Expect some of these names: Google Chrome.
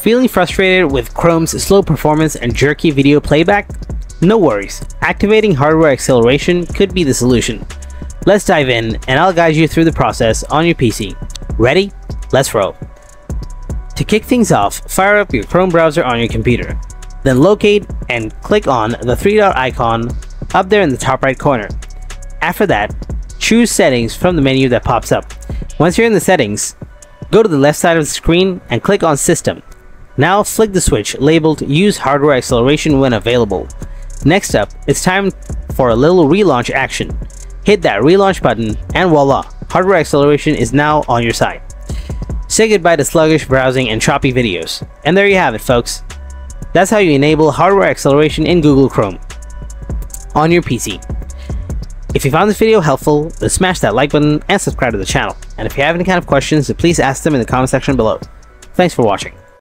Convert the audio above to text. Feeling frustrated with Chrome's slow performance and jerky video playback? No worries, activating hardware acceleration could be the solution. Let's dive in and I'll guide you through the process on your PC. Ready? Let's roll. To kick things off, fire up your Chrome browser on your computer. Then locate and click on the three-dot icon up there in the top right corner. After that, choose Settings from the menu that pops up. Once you're in the settings, go to the left side of the screen and click on System. Now flick the switch labeled Use Hardware Acceleration when available. Next up, it's time for a little relaunch action. Hit that relaunch button and voila, hardware acceleration is now on your side. Say goodbye to sluggish browsing and choppy videos. And there you have it, folks. That's how you enable hardware acceleration in Google Chrome on your PC. If you found this video helpful, then smash that like button and subscribe to the channel. And if you have any kind of questions, then please ask them in the comment section below. Thanks for watching.